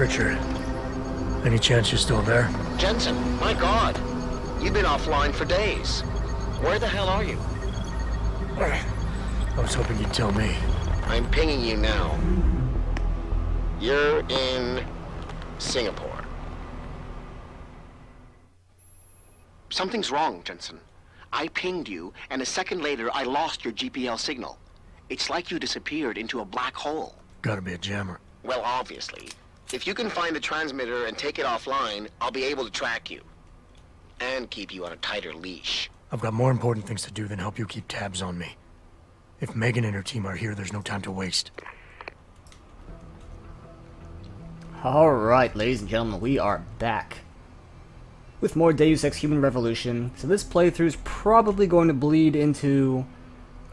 Pritchard. Any chance you're still there? Jensen, my God. You've been offline for days. Where the hell are you? I was hoping you'd tell me. I'm pinging you now. You're in Singapore. Something's wrong, Jensen. I pinged you, and a second later, I lost your GPL signal. It's like you disappeared into a black hole. Gotta be a jammer. Well, obviously. If you can find the transmitter and take it offline, I'll be able to track you. And keep you on a tighter leash. I've got more important things to do than help you keep tabs on me. If Megan and her team are here, there's no time to waste. Alright, ladies and gentlemen, we are back with more Deus Ex Human Revolution. So this playthrough is probably going to bleed into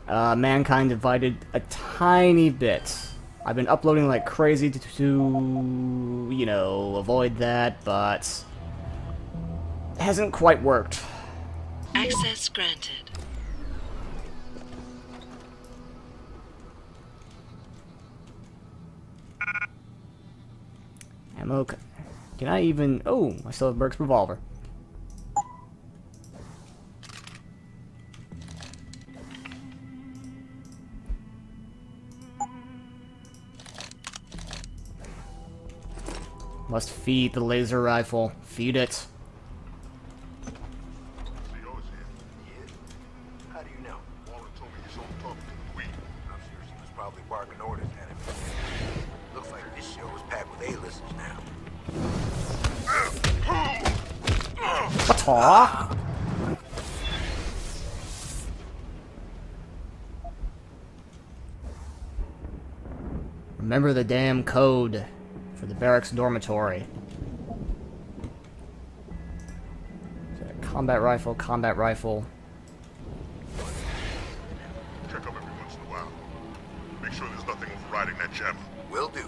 Mankind Divided a tiny bit. I've been uploading like crazy to you know, avoid that, but it hasn't quite worked. Access granted. Ammo. Can I even... Oh, I still have Burke's revolver. Must feed the laser rifle. Feed it. How do you know? Walter told me his own talk to weed. I'm sure she was probably barking orders at him. Looks like this show is packed with A-listers now. Aww. Remember the damn code for the barracks dormitory. Combat rifle, combat rifle. Check up every once in a while. Make sure there's nothing overriding that jammer. Will do.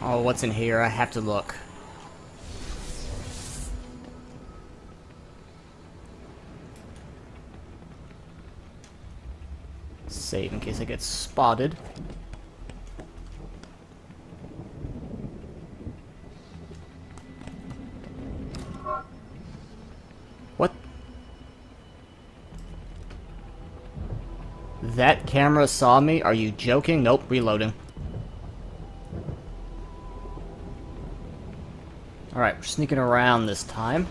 Oh, what's in here? I have to look. Save in case I get spotted. What? That camera saw me? Are you joking? Nope, reloading. Alright, we're sneaking around this time.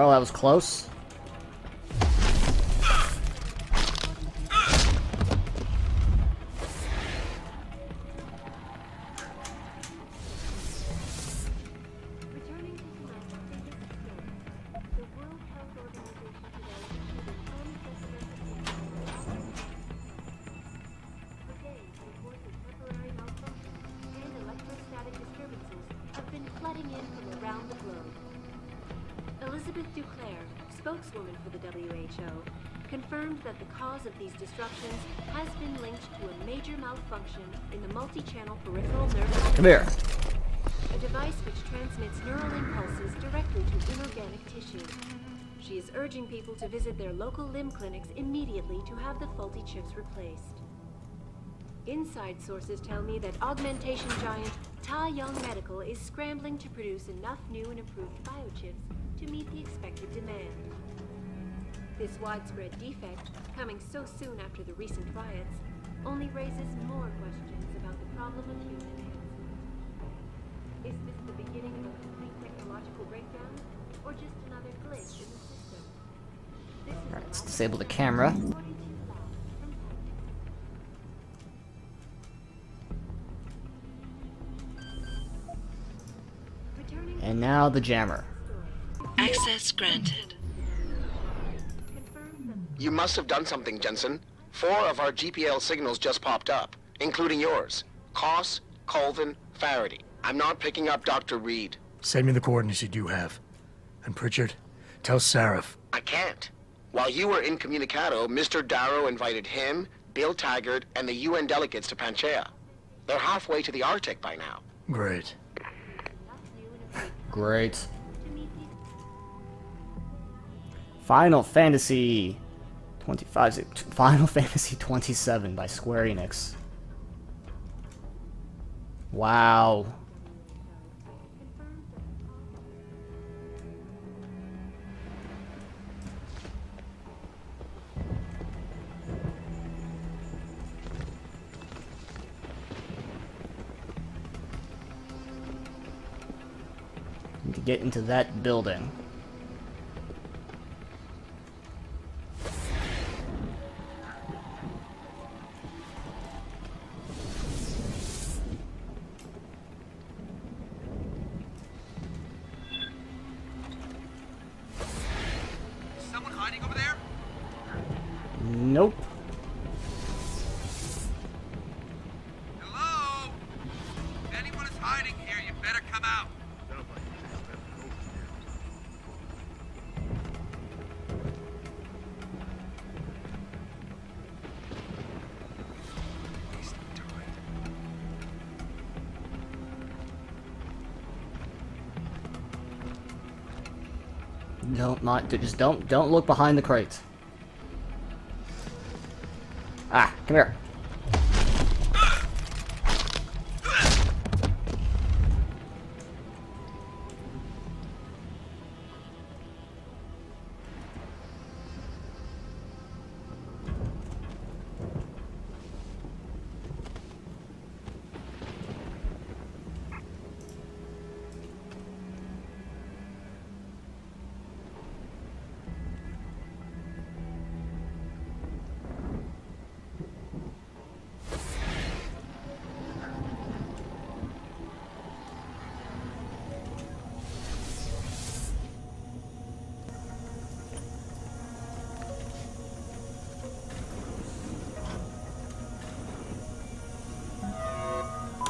Oh, that was close. Come here. A device which transmits neural impulses directly to inorganic tissue. She is urging people to visit their local limb clinics immediately to have the faulty chips replaced. Inside sources tell me that augmentation giant Tai Young Medical is scrambling to produce enough new and improved biochips to meet the expected demand. This widespread defect, coming so soon after the recent riots, only raises more questions about the problem of human health. Is this the beginning of a complete technological breakdown, or just another glitch in the system? Alright, let's disable the camera. Now the jammer. Access granted. You must have done something, Jensen. 4 of our GPL signals just popped up, including yours. Koss, Colvin, Verity. I'm not picking up Dr. Reed. Send me the coordinates you do have. And Pritchard, tell Seraph. I can't. While you were incommunicado, Mr. Darrow invited him, Bill Taggart, and the UN delegates to Panchaea. They're halfway to the Arctic by now. Great. Great. Final Fantasy 25. Final Fantasy 27 by Square Enix. Wow. To get into that building. Is someone hiding over there? Nope. Hello? If anyone is hiding here, you better come out. Just don't look behind the crates. Ah, come here.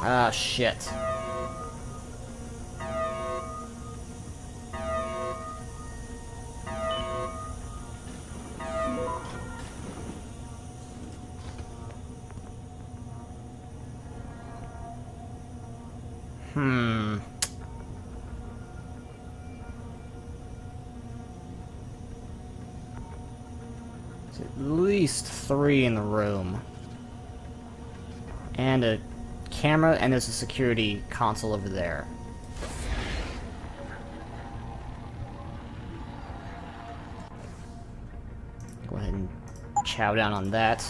Ah, shit. There's at least 3 in the room. And a camera, and there's a security console over there. Go ahead and chow down on that.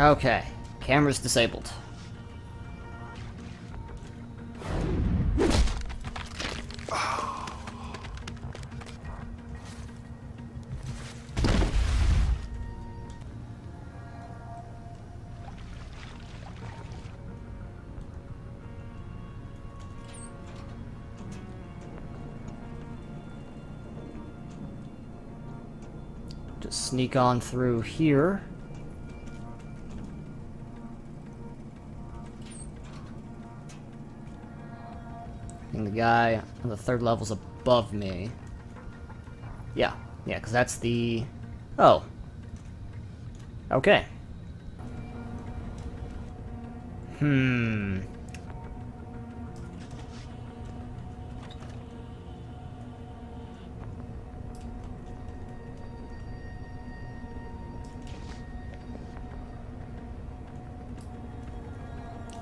Okay, camera's disabled. Just sneak on through here. The guy on the 3rd level's above me. Yeah, because that's the... Oh. Okay.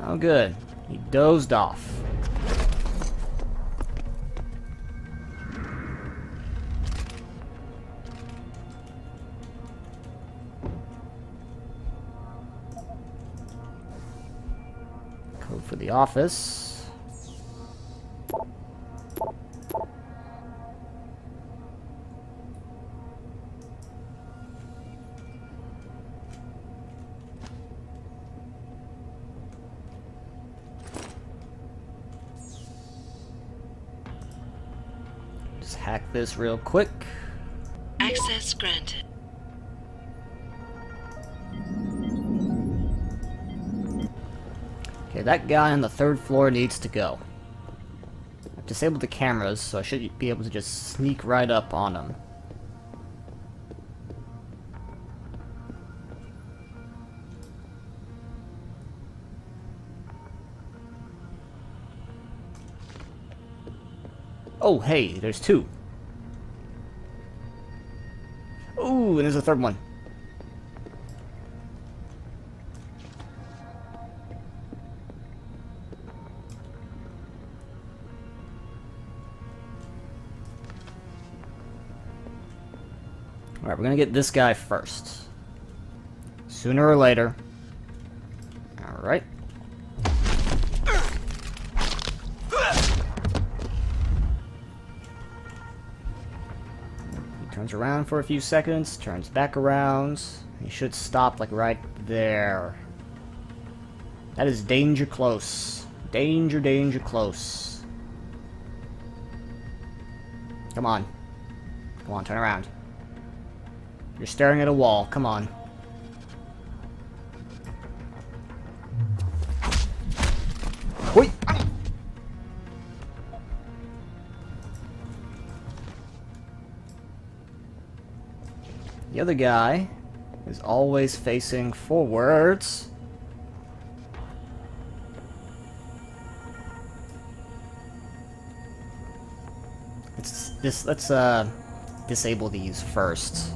Oh, good. He dozed off. for the office. Just hack this real quick. Access granted. Okay, that guy on the third floor needs to go. I've disabled the cameras, so I should be able to just sneak right up on him. Oh, hey, there's two. Ooh, and there's a third one. Alright, we're gonna get this guy first. Sooner or later. Alright. He turns around for a few seconds, turns back around. He should stop, like, right there. That is danger close. Danger, danger close. Come on. Come on, turn around. You're staring at a wall. Come on. Wait. The other guy is always facing forwards. Let's disable these first.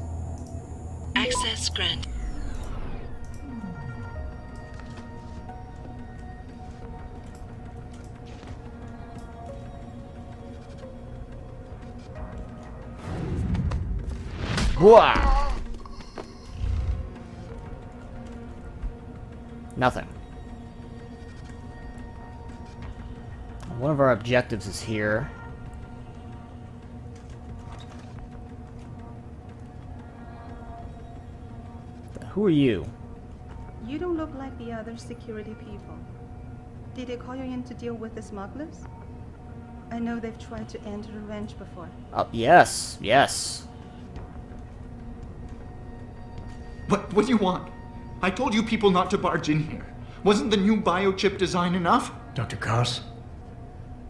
Access granted. Wow. Nothing. One of our objectives is here. Who are you? You don't look like the other security people. Did they call you in to deal with the smugglers? I know they've tried to enter the ranch before. Oh, yes, yes. What do you want? I told you people not to barge in here. Wasn't the new biochip design enough? Dr. Koss,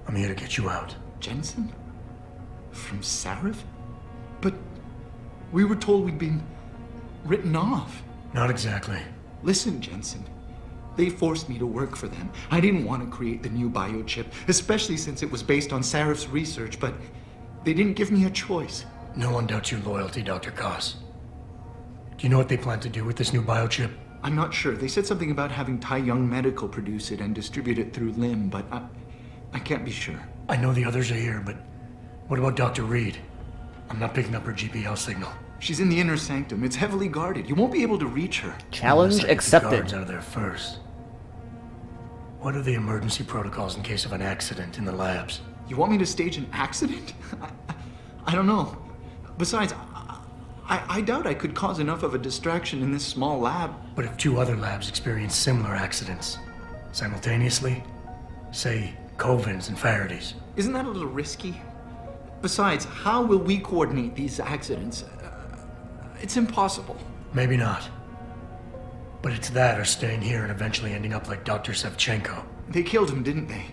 I'm here to get you out. Jensen? From Seraph? But we were told we'd been written off. Not exactly. Listen, Jensen. They forced me to work for them. I didn't want to create the new biochip, especially since it was based on Seraph's research, but they didn't give me a choice. No one doubts your loyalty, Dr. Koss. Do you know what they plan to do with this new biochip? I'm not sure. They said something about having Tai Young Medical produce it and distribute it through LIM, but I can't be sure. I know the others are here, but what about Dr. Reed? I'm not picking up her GPL signal. She's in the inner sanctum. It's heavily guarded. You won't be able to reach her. Challenge accepted. The guards are there first. What are the emergency protocols in case of an accident in the labs? You want me to stage an accident? I don't know. Besides, I doubt I could cause enough of a distraction in this small lab. But if two other labs experience similar accidents simultaneously, say Colvin's and Verity's, isn't that a little risky? Besides, how will we coordinate these accidents? It's impossible. Maybe not. But it's that or staying here and eventually ending up like Dr. Sevchenko. They killed him, didn't they?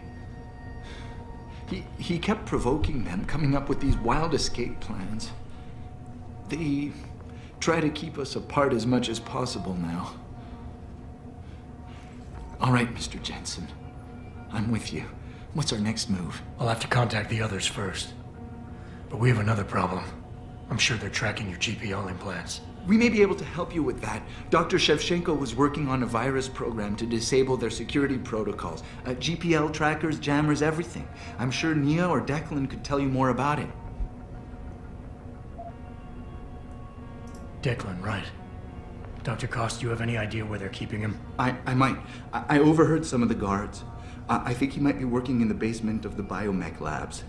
He kept provoking them, coming up with these wild escape plans. They try to keep us apart as much as possible now. All right, Mr. Jensen. I'm with you. What's our next move? I'll have to contact the others first. But we have another problem. I'm sure they're tracking your GPL implants. We may be able to help you with that. Dr. Sevchenko was working on a virus program to disable their security protocols. GPL trackers, jammers, everything. I'm sure Nia or Declan could tell you more about it. Declan, right. Dr. Koss, do you have any idea where they're keeping him? I might. I overheard some of the guards. I think he might be working in the basement of the biomech labs,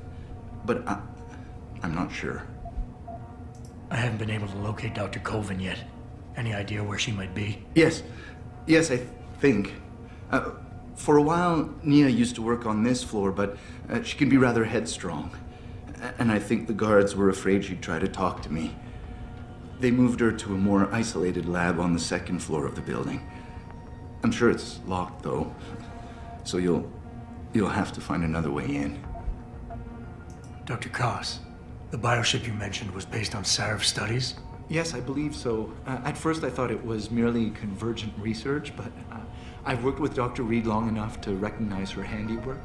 but I'm not sure. I haven't been able to locate Dr. Colvin yet. Any idea where she might be? Yes, I think. For a while, Nia used to work on this floor, but she can be rather headstrong. And I think the guards were afraid she'd try to talk to me. They moved her to a more isolated lab on the second floor of the building. I'm sure it's locked, though, so you'll have to find another way in. Dr. Koss, the bioship you mentioned was based on Sarif studies? Yes, I believe so. At first I thought it was merely convergent research, but I've worked with Dr. Reed long enough to recognize her handiwork.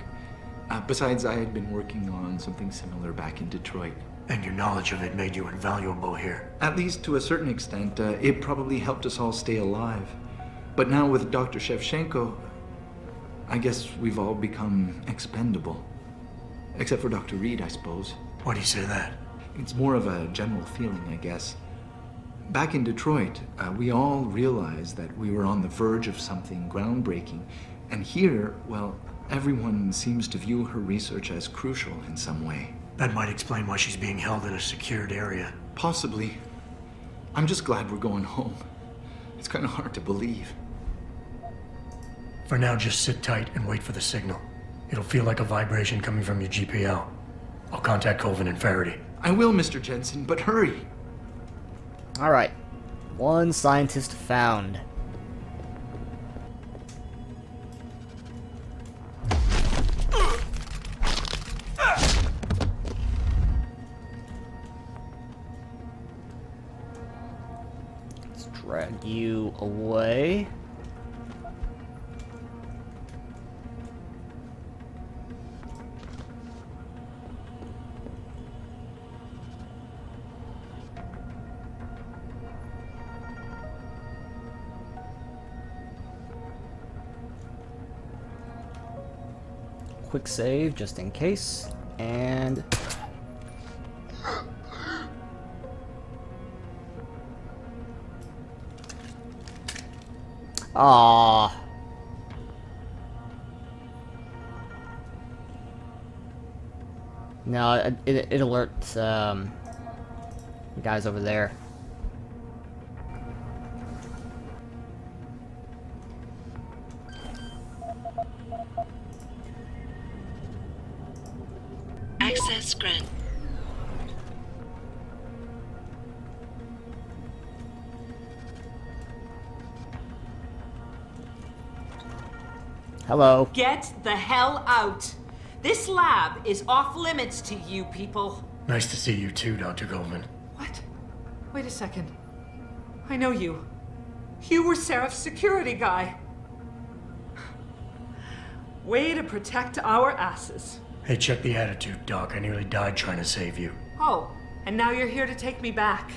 Besides, I had been working on something similar back in Detroit. And your knowledge of it made you invaluable here? At least to a certain extent. It probably helped us all stay alive. But now with Dr. Sevchenko, I guess we've all become expendable. Except for Dr. Reed, I suppose. Why do you say that? It's more of a general feeling, I guess. Back in Detroit, we all realized that we were on the verge of something groundbreaking. And here, well, everyone seems to view her research as crucial in some way. That might explain why she's being held in a secured area. Possibly. I'm just glad we're going home. It's kind of hard to believe. For now, just sit tight and wait for the signal. It'll feel like a vibration coming from your GPL. I'll contact Colvin and Verity. I will, Mr. Jensen, but hurry. Alright. One scientist found. Let's drag you away. Quick save just in case, and no, it alerts the guys over there. Hello. Get the hell out. This lab is off limits to you people. Nice to see you too, Dr. Goldman. What? Wait a second. I know you. You were Seraph's security guy. Way to protect our asses. Hey, check the attitude, Doc. I nearly died trying to save you. Oh, and now you're here to take me back.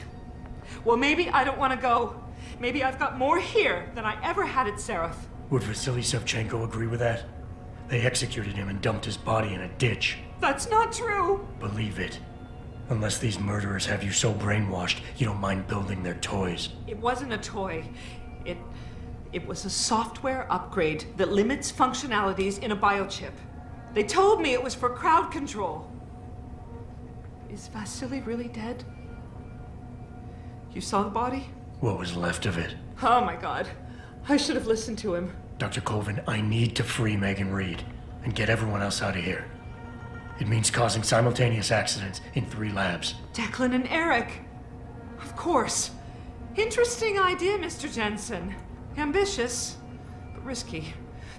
Well, maybe I don't want to go. Maybe I've got more here than I ever had at Seraph. Would Vasily Sevchenko agree with that? They executed him and dumped his body in a ditch. That's not true! Believe it. Unless these murderers have you so brainwashed, you don't mind building their toys. It wasn't a toy. It was a software upgrade that limits functionalities in a biochip. They told me it was for crowd control. Is Vasily really dead? You saw the body? What was left of it? Oh my god. I should have listened to him. Dr. Colvin, I need to free Megan Reed and get everyone else out of here. It means causing simultaneous accidents in 3 labs. Declan and Eric. Of course. Interesting idea, Mr. Jensen. Ambitious, but risky.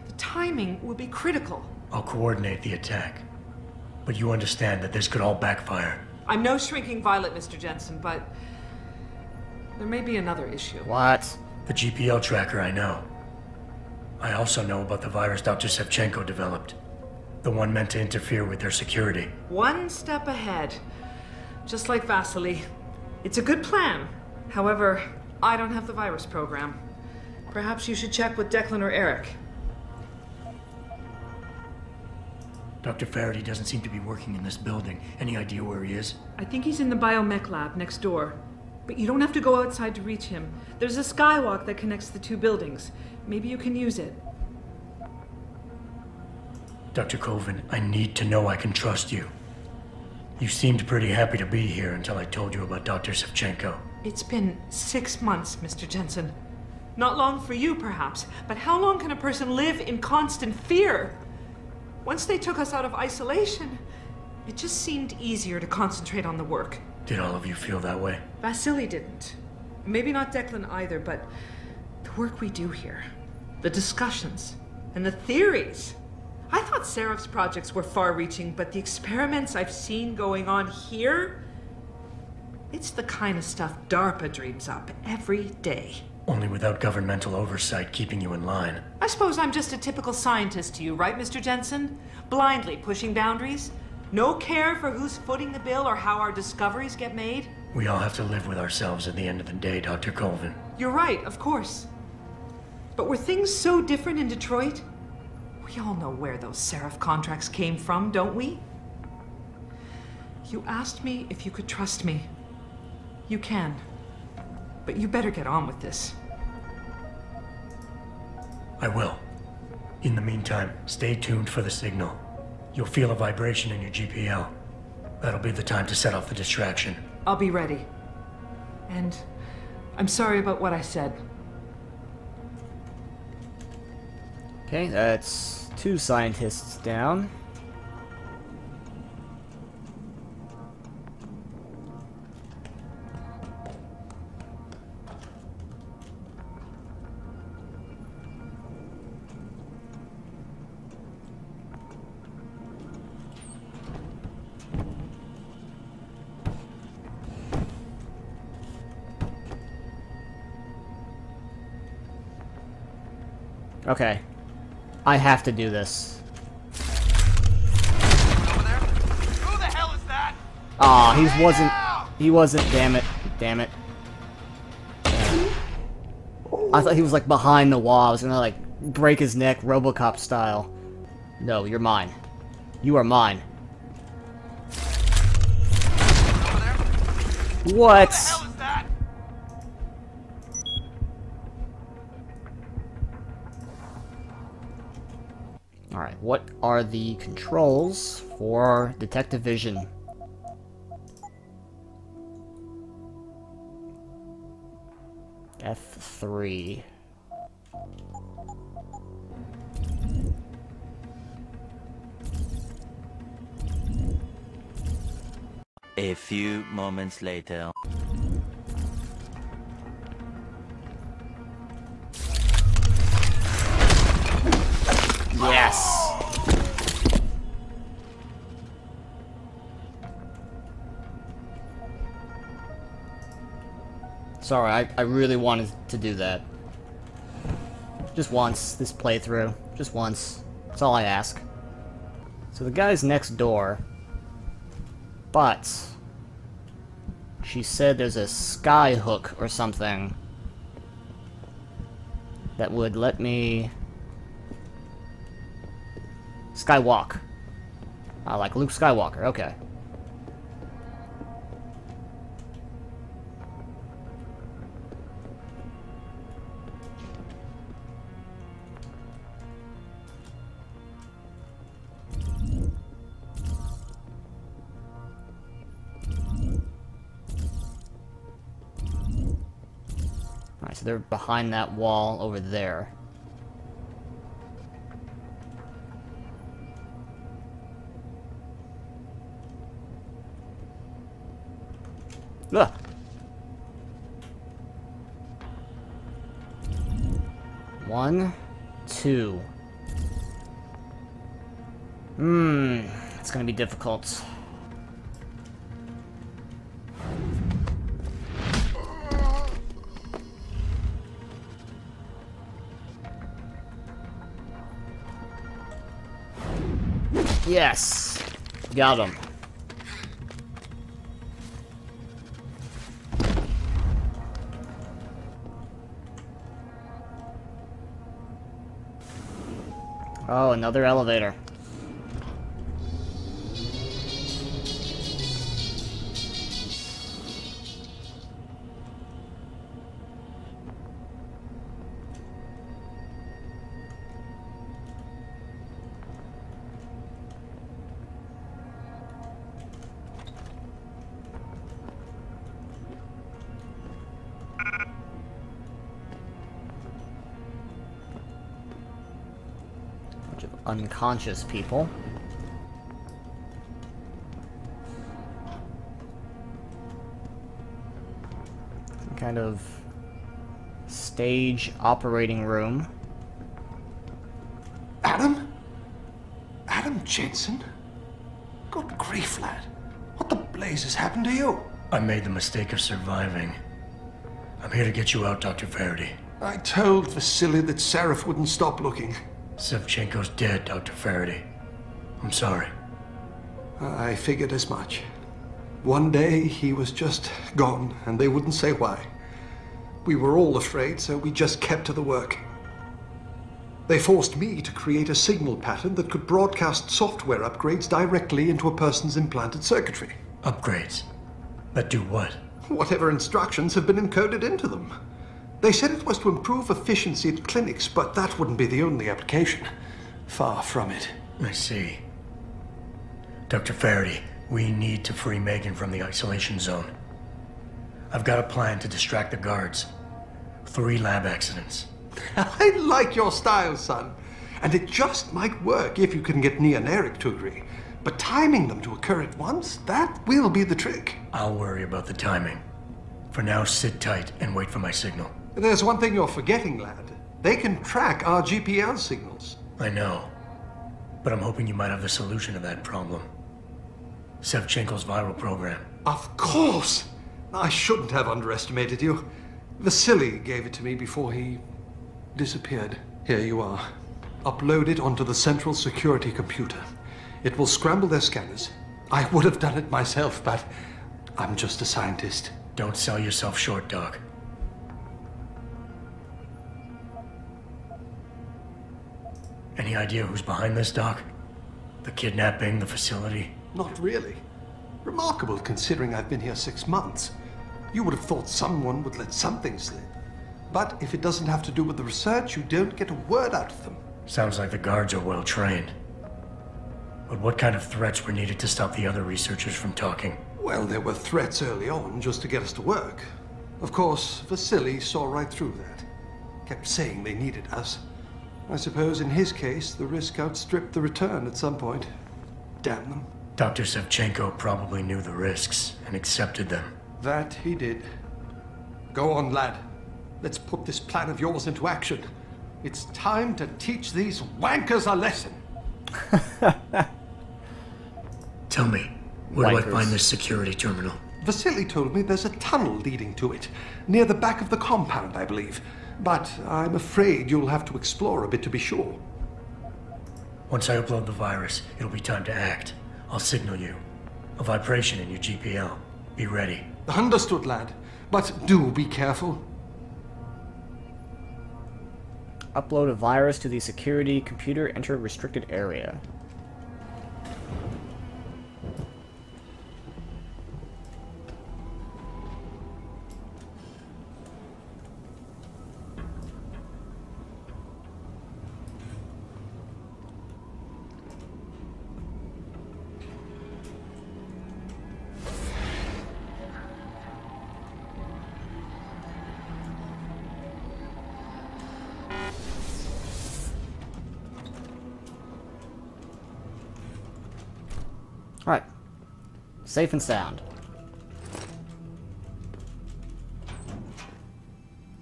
The timing will be critical. I'll coordinate the attack. But you understand that this could all backfire. I'm no shrinking violet, Mr. Jensen, but there may be another issue. What? The GPL tracker, I know. I also know about the virus Dr. Sevchenko developed. The one meant to interfere with their security. One step ahead. Just like Vasily. It's a good plan. However, I don't have the virus program. Perhaps you should check with Declan or Eric. Dr. Verity doesn't seem to be working in this building. Any idea where he is? I think he's in the biomech lab next door. But you don't have to go outside to reach him. There's a skywalk that connects the 2 buildings. Maybe you can use it. Dr. Colvin, I need to know I can trust you. You seemed pretty happy to be here until I told you about Dr. Sevchenko. It's been 6 months, Mr. Jensen. Not long for you, perhaps, but how long can a person live in constant fear? Once they took us out of isolation, it just seemed easier to concentrate on the work. Did all of you feel that way? Vasily didn't. Maybe not Declan either, but the work we do here, the discussions, and the theories. I thought Seraph's projects were far-reaching, but the experiments I've seen going on here, it's the kind of stuff DARPA dreams up every day. Only without governmental oversight keeping you in line. I suppose I'm just a typical scientist to you, right, Mr. Jensen? Blindly pushing boundaries? No care for who's footing the bill or how our discoveries get made? We all have to live with ourselves at the end of the day, Dr. Colvin. You're right, of course. But were things so different in Detroit? We all know where those Seraph contracts came from, don't we? You asked me if you could trust me. You can. But you better get on with this. I will. In the meantime, stay tuned for the signal. You'll feel a vibration in your GPL. That'll be the time to set off the distraction. I'll be ready. And I'm sorry about what I said. Okay, that's 2 scientists down. Okay. I have to do this. Over there? Who the hell is that? Aw, he wasn't, damn it. I thought he was like behind the wall. I was gonna like break his neck Robocop style. No, you're mine. You are mine. Over there? What? Who the hell is that? Alright, what are the controls for Detective Vision? F3. A few moments later. Yes! Sorry, I really wanted to do that. Just once, this playthrough. Just once. That's all I ask. So the guy's next door. But she said there's a sky hook or something that would let me skywalk. I like Luke Skywalker, okay. Alright, so they're behind that wall over there. Look. One, two. It's gonna be difficult. Yes! Got him. Oh, another elevator. unconscious people. Some kind of stage operating room. Adam? Adam Jensen? Good grief, lad. What the blaze has happened to you? I made the mistake of surviving. I'm here to get you out, Dr. Verity. I told Vasily that Seraph wouldn't stop looking. Sevchenko's dead, Dr. Verity. I'm sorry. I figured as much. One day he was just gone, and they wouldn't say why. We were all afraid, so we just kept to the work. They forced me to create a signal pattern that could broadcast software upgrades directly into a person's implanted circuitry. Upgrades? That do what? Whatever instructions have been encoded into them. They said it was to improve efficiency at clinics, but that wouldn't be the only application. Far from it. I see. Dr. Verity, we need to free Megan from the isolation zone. I've got a plan to distract the guards. 3 lab accidents. I like your style, son. And it just might work if you can get Nia and Eric to agree. But timing them to occur at once, that will be the trick. I'll worry about the timing. For now, sit tight and wait for my signal. There's one thing you're forgetting, lad. They can track our GPL signals. I know. But I'm hoping you might have the solution to that problem. Sevchenko's viral program. Of course! I shouldn't have underestimated you. Vasily gave it to me before he disappeared. Here you are. Upload it onto the central security computer. It will scramble their scanners. I would have done it myself, but I'm just a scientist. Don't sell yourself short, Doc. Any idea who's behind this, Doc? The kidnapping, the facility? Not really. Remarkable, considering I've been here 6 months. You would have thought someone would let something slip. But if it doesn't have to do with the research, you don't get a word out of them. Sounds like the guards are well trained. But what kind of threats were needed to stop the other researchers from talking? Well, there were threats early on just to get us to work. Of course, Vasily saw right through that. Kept saying they needed us. I suppose in his case, the risk outstripped the return at some point. Damn them. Dr. Sevchenko probably knew the risks and accepted them. That he did. Go on, lad. Let's put this plan of yours into action. It's time to teach these wankers a lesson. Tell me, where do I find this security terminal? Vasily told me there's a tunnel leading to it, near the back of the compound, I believe. But I'm afraid you'll have to explore a bit to be sure. Once I upload the virus, it'll be time to act. I'll signal you. A vibration in your GPL. Be ready. Understood, lad. But do be careful. Upload a virus to the security computer, enter a restricted area. Safe and sound.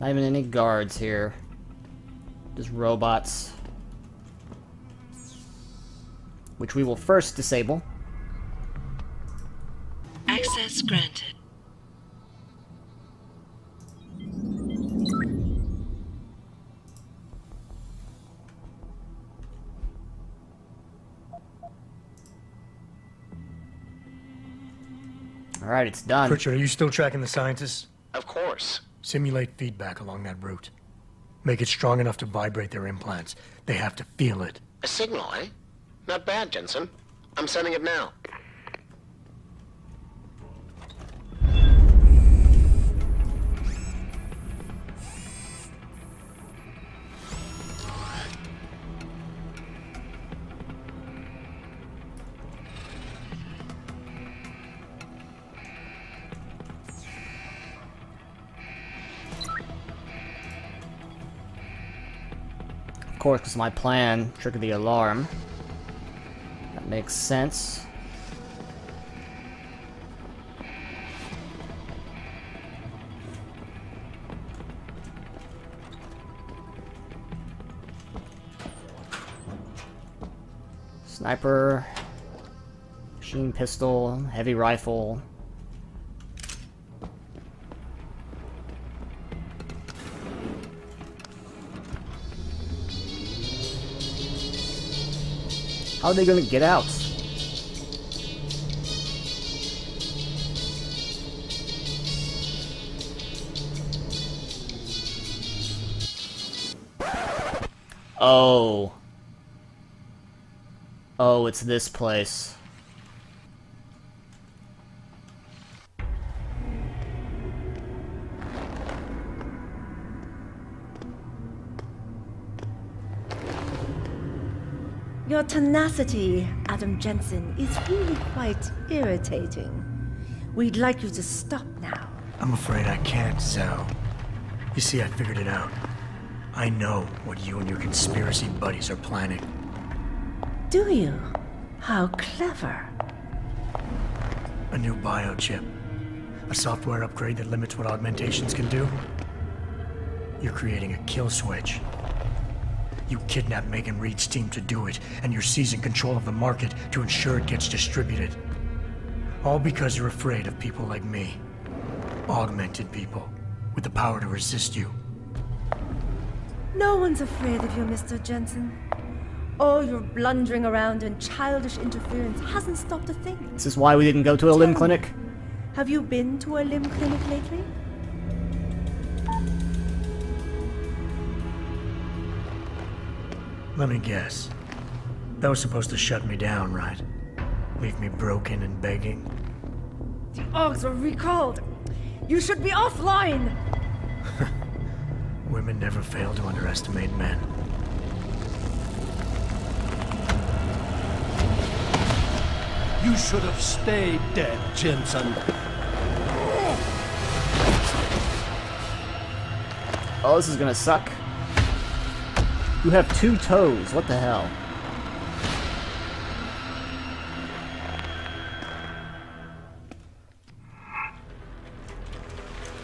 Not even any guards here. Just robots. Which we will first disable. Access granted. Alright, it's done. Pritchard, are you still tracking the scientists? Of course. Simulate feedback along that route. Make it strong enough to vibrate their implants. They have to feel it. A signal, eh? Not bad, Jensen. I'm sending it now. Of course, because my plan triggered the alarm. That makes sense. Sniper, machine pistol, heavy rifle. How are they gonna get out? Oh. Oh, it's this place. Your tenacity, Adam Jensen, is really quite irritating. We'd like you to stop now. I'm afraid I can't, Sal. You see, I figured it out. I know what you and your conspiracy buddies are planning. Do you? How clever. A new biochip. A software upgrade that limits what augmentations can do. You're creating a kill switch. You kidnapped Megan Reed's team to do it, and you're seizing control of the market to ensure it gets distributed. All because you're afraid of people like me. Augmented people, with the power to resist you. No one's afraid of you, Mr. Jensen. All your blundering around and childish interference hasn't stopped a thing. This is why we didn't go to a limb clinic. Have you been to a limb clinic lately? Let me guess. That was supposed to shut me down, right? Leave me broken and begging? The orgs were recalled! You should be offline! Women never fail to underestimate men. You should have stayed dead, Jensen. Oh, this is gonna suck. You have two toes, what the hell?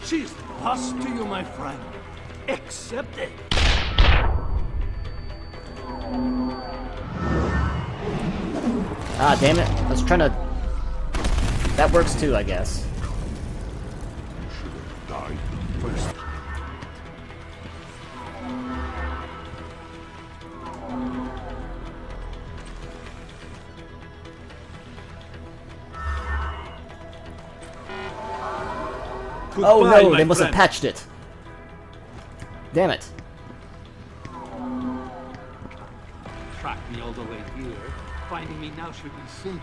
She's lost to you, my friend. Accept it. Ah, damn it. I was trying to... That works too, I guess. Should have died first. Goodbye, oh no, they must have patched it. Damn it. Track me all the way here. Finding me now should be soon.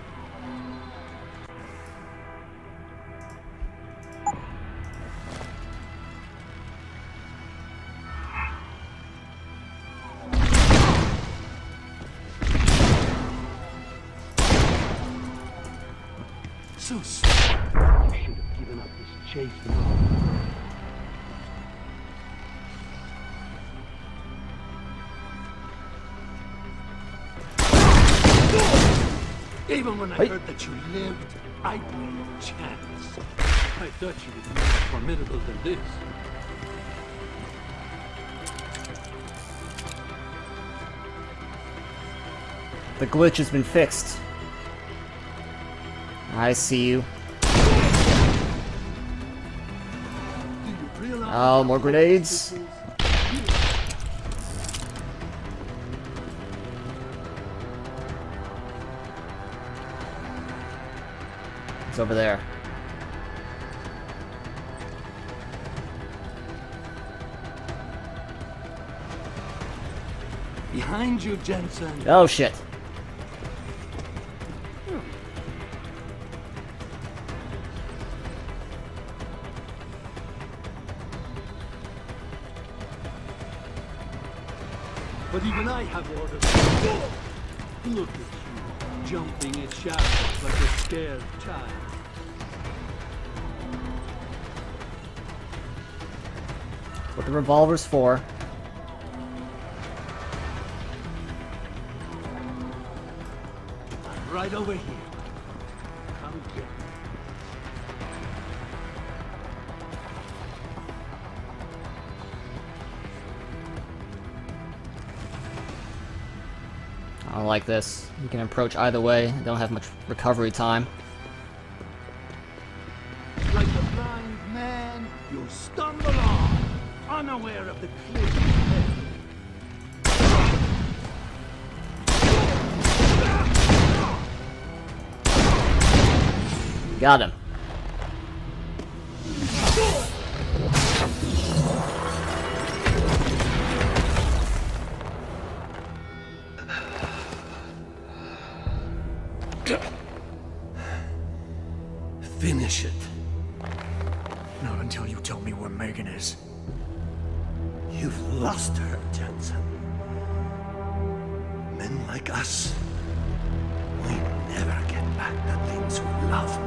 So sorry. You should have given up this chase. Even when I heard that you lived, I played a chance. I thought you would be more formidable than this. The glitch has been fixed. I see you. Oh, more grenades. Over there. Behind you, Jensen. Oh shit. But even I have orders. Look at you, jumping at shadows like a scared child. What the revolver's for. Right over here. Come get me. I don't like this. You can approach either way. I don't have much recovery time. Like a blind man, you stumble on, unaware of the cliff. Got him. Finish it. Not until you tell me where Megan is. You've lost her, Jensen. Men like us, we never get back the things we love.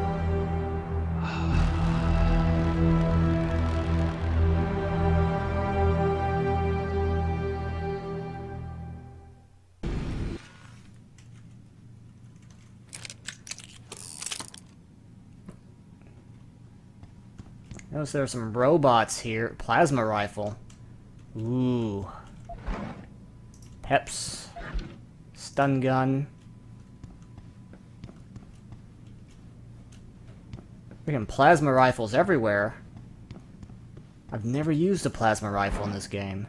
Notice there are some robots here. Plasma rifle. Ooh. Peps. Stun gun. Freaking plasma rifles everywhere. I've never used a plasma rifle in this game.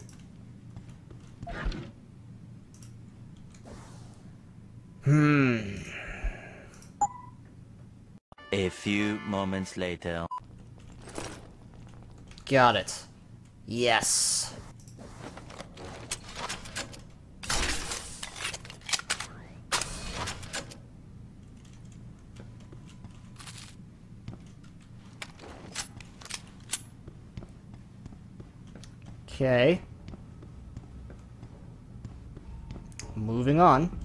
A few moments later. Got it. Yes. Okay. Moving on.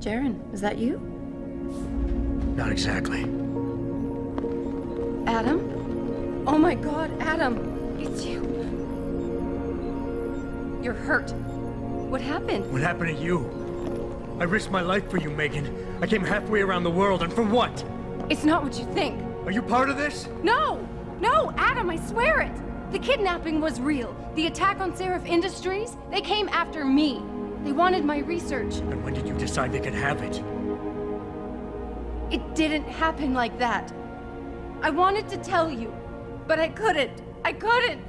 Jaren, is that you? Not exactly. Adam? Oh my god, Adam! It's you! You're hurt. What happened? What happened to you? I risked my life for you, Megan. I came halfway around the world, and for what? It's not what you think. Are you part of this? No! No, Adam, I swear it! The kidnapping was real. The attack on Seraph Industries, they came after me. They wanted my research. And when did you decide they could have it? It didn't happen like that. I wanted to tell you, but I couldn't. I couldn't!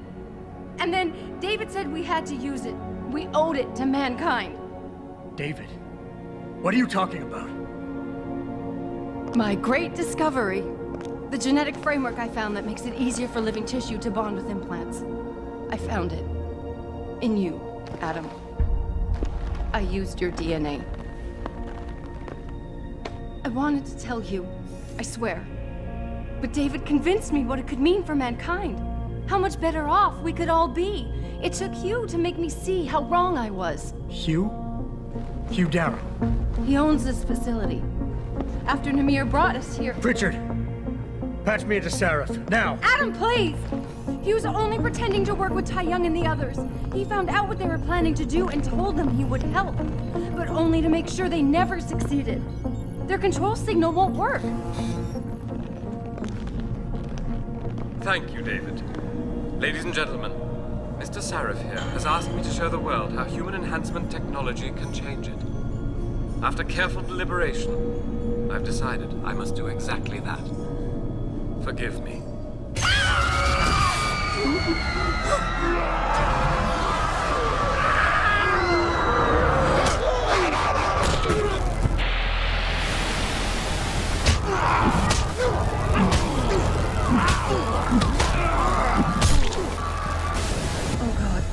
And then David said we had to use it. We owed it to mankind. David? What are you talking about? My great discovery. The genetic framework I found that makes it easier for living tissue to bond with implants. I found it. In you, Adam. I used your DNA. I wanted to tell you, I swear. But David convinced me what it could mean for mankind. How much better off we could all be. It took Hugh to make me see how wrong I was. Hugh? Hugh Darrow. He owns this facility. After Namir brought us here... Pritchard! Patch me into Seraph, now! Adam, please! He was only pretending to work with Tai Young and the others. He found out what they were planning to do and told them he would help, but only to make sure they never succeeded. Their control signal won't work. Thank you, David. Ladies and gentlemen, Mr. Seraph here has asked me to show the world how human enhancement technology can change it. After careful deliberation, I've decided I must do exactly that. Forgive me. Oh god.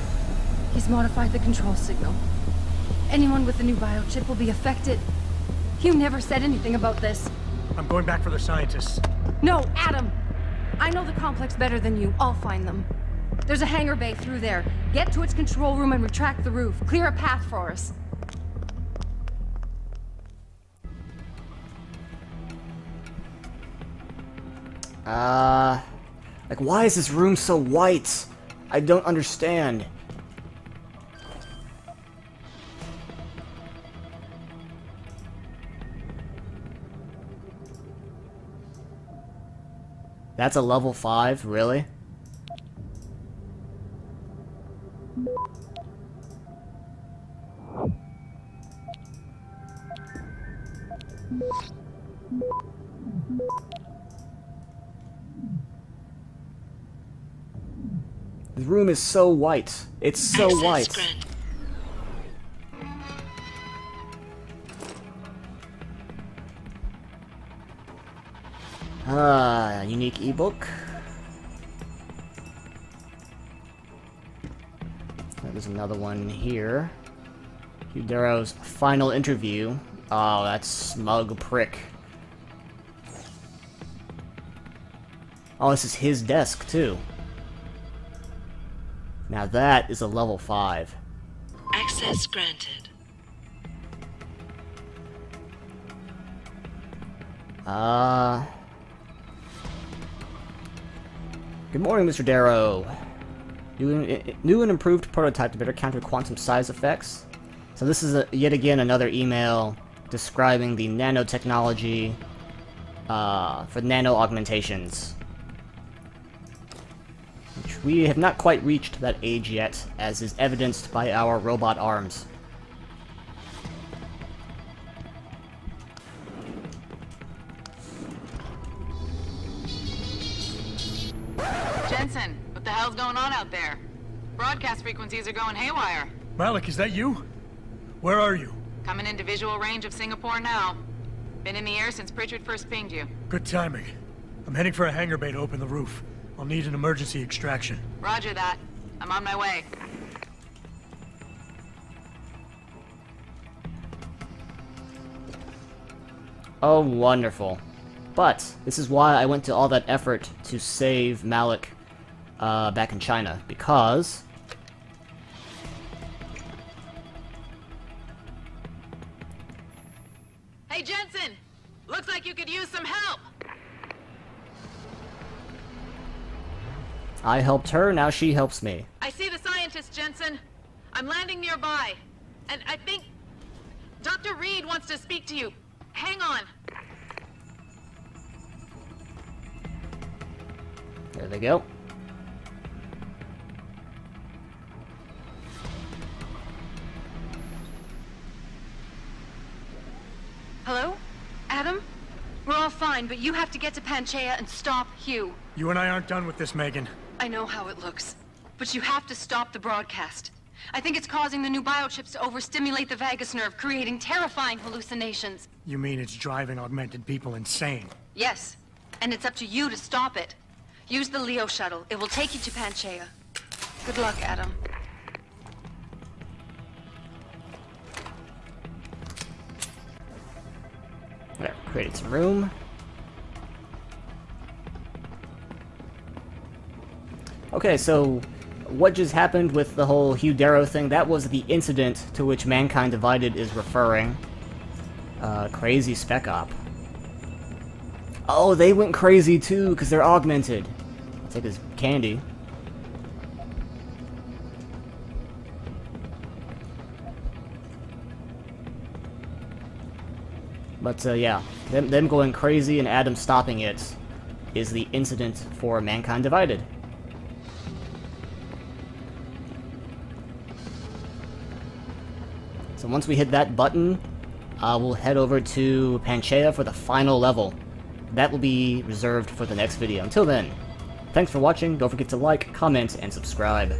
He's modified the control signal. Anyone with the new biochip will be affected. Hugh never said anything about this. I'm going back for the scientists. No, Adam! I know the complex better than you. I'll find them. There's a hangar bay through there. Get to its control room and retract the roof. Clear a path for us. Like, why is this room so white? I don't understand. That's a level 5, really? The room is so white. It's so white. Ah, unique ebook. There's another one here. Hugh Darrow's final interview. Oh, that smug prick. Oh, this is his desk, too. Now that is a level 5. Access granted. Good morning, Mr. Darrow. New and improved prototype to better counter quantum size effects. So this is yet again another email describing the nanotechnology for nano augmentations. Which we have not quite reached that age yet, as is evidenced by our robot arms. Jensen, what the hell's going on out there? Broadcast frequencies are going haywire. Malik, is that you? Where are you? Coming into visual range of Singapore now. Been in the air since Pritchard first pinged you. Good timing. I'm heading for a hangar bay to open the roof. I'll need an emergency extraction. Roger that. I'm on my way. Oh, wonderful. But this is why I went to all that effort to save Malik back in China, because hey, Jensen! Looks like you could use some help! I helped her, now she helps me. I see the scientist, Jensen. I'm landing nearby. And I think Dr. Reed wants to speak to you. Hang on. There they go. Hello? Adam? We're all fine, but you have to get to Panchaea and stop Hugh. You and I aren't done with this, Megan. I know how it looks, but you have to stop the broadcast. I think it's causing the new biochips to overstimulate the vagus nerve, creating terrifying hallucinations. You mean it's driving augmented people insane? Yes, and it's up to you to stop it. Use the Leo Shuttle. It will take you to Panchaea. Good luck, Adam. Whatever, created some room. Okay, so what just happened with the whole Hugh Darrow thing? That was the incident to which Mankind Divided is referring. Crazy Spec Op. Oh, they went crazy too, because they're augmented. I'll take his candy. But yeah, them going crazy and Adam stopping it is the incident for Mankind Divided. So once we hit that button, we'll head over to Panchaea for the final level. That will be reserved for the next video. Until then, thanks for watching. Don't forget to like, comment, and subscribe.